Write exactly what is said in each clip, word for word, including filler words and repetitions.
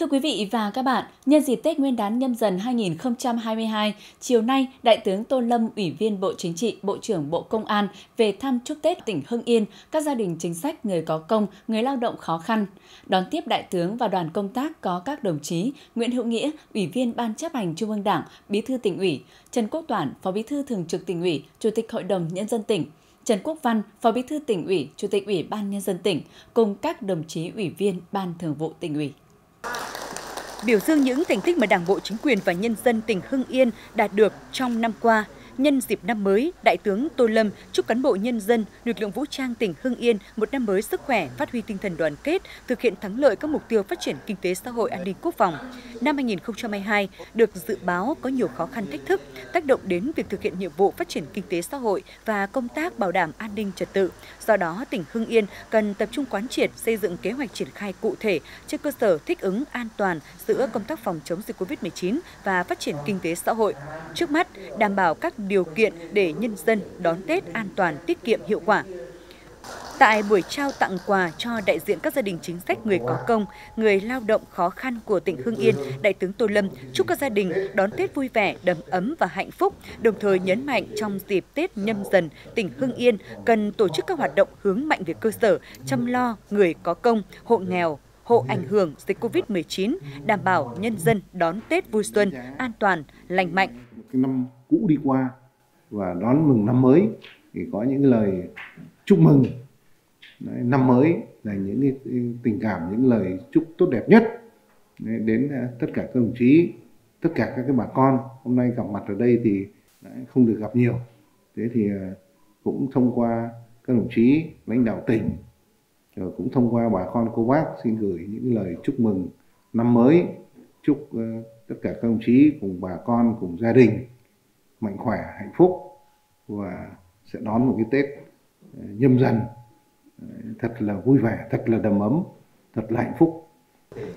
Thưa quý vị và các bạn, nhân dịp Tết Nguyên đán Nhâm Dần hai nghìn không trăm hai mươi hai, chiều nay, Đại tướng Tô Lâm, Ủy viên Bộ Chính trị, Bộ trưởng Bộ Công an về thăm chúc Tết tỉnh Hưng Yên, các gia đình chính sách, người có công, người lao động khó khăn. Đón tiếp Đại tướng và đoàn công tác có các đồng chí Nguyễn Hữu Nghĩa, Ủy viên Ban Chấp hành Trung ương Đảng, Bí thư tỉnh ủy, Trần Quốc Toản, Phó Bí thư Thường trực tỉnh ủy, Chủ tịch Hội đồng Nhân dân tỉnh, Trần Quốc Văn, Phó Bí thư tỉnh ủy, Chủ tịch Ủy ban Nhân dân tỉnh, cùng các đồng chí Ủy viên Ban Thường vụ tỉnh ủy. Biểu dương những thành tích mà Đảng bộ, chính quyền và nhân dân tỉnh Hưng Yên đạt được trong năm qua, nhân dịp năm mới, Đại tướng Tô Lâm chúc cán bộ nhân dân, lực lượng vũ trang tỉnh Hưng Yên một năm mới sức khỏe, phát huy tinh thần đoàn kết, thực hiện thắng lợi các mục tiêu phát triển kinh tế xã hội, an ninh quốc phòng. Năm hai nghìn không trăm hai mươi hai được dự báo có nhiều khó khăn thách thức, tác động đến việc thực hiện nhiệm vụ phát triển kinh tế xã hội và công tác bảo đảm an ninh trật tự. Do đó, tỉnh Hưng Yên cần tập trung quán triệt, xây dựng kế hoạch triển khai cụ thể trên cơ sở thích ứng an toàn giữa công tác phòng chống dịch Covid mười chín và phát triển kinh tế xã hội. Trước mắt, đảm bảo các điều kiện để nhân dân đón Tết an toàn, tiết kiệm, hiệu quả. Tại buổi trao tặng quà cho đại diện các gia đình chính sách, người có công, người lao động khó khăn của tỉnh Hưng Yên, Đại tướng Tô Lâm chúc các gia đình đón Tết vui vẻ, đầm ấm và hạnh phúc, đồng thời nhấn mạnh trong dịp Tết Nhâm Dần, tỉnh Hưng Yên cần tổ chức các hoạt động hướng mạnh về cơ sở, chăm lo người có công, hộ nghèo, hộ ảnh hưởng dịch Covid mười chín, đảm bảo nhân dân đón Tết vui xuân, an toàn, lành mạnh. Năm cũ đi qua và đón mừng năm mới thì có những lời chúc mừng. Đấy, năm mới là những cái tình cảm, những lời chúc tốt đẹp nhất đến tất cả các đồng chí, tất cả các cái bà con. Hôm nay gặp mặt ở đây thì không được gặp nhiều. Thế thì cũng thông qua các đồng chí lãnh đạo tỉnh, rồi cũng thông qua bà con cô bác xin gửi những lời chúc mừng năm mới, chúc tất cả các đồng chí cùng bà con, cùng gia đình mạnh khỏe, hạnh phúc và sẽ đón một cái Tết Nhâm Dần thật là vui vẻ, thật là đầm ấm, thật là hạnh phúc.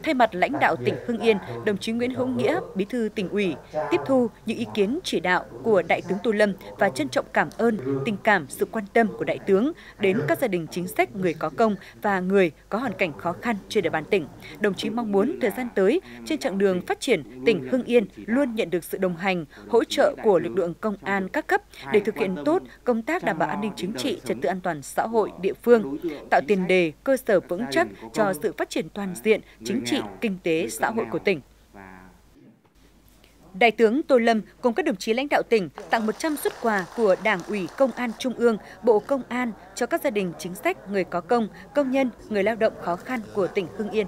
Thay mặt lãnh đạo tỉnh Hưng Yên, đồng chí Nguyễn Hữu Nghĩa, Bí thư tỉnh ủy, tiếp thu những ý kiến chỉ đạo của Đại tướng Tô Lâm và trân trọng cảm ơn tình cảm, sự quan tâm của Đại tướng đến các gia đình chính sách, người có công và người có hoàn cảnh khó khăn trên địa bàn tỉnh. Đồng chí mong muốn thời gian tới, trên chặng đường phát triển, tỉnh Hưng Yên luôn nhận được sự đồng hành, hỗ trợ của lực lượng công an các cấp để thực hiện tốt công tác đảm bảo an ninh chính trị, trật tự an toàn xã hội địa phương, tạo tiền đề, cơ sở vững chắc cho sự phát triển toàn diện chính trị, kinh tế, xã hội của tỉnh. Đại tướng Tô Lâm cùng các đồng chí lãnh đạo tỉnh tặng một trăm suất quà của Đảng ủy Công an Trung ương, Bộ Công an cho các gia đình chính sách, người có công, công nhân, người lao động khó khăn của tỉnh Hưng Yên.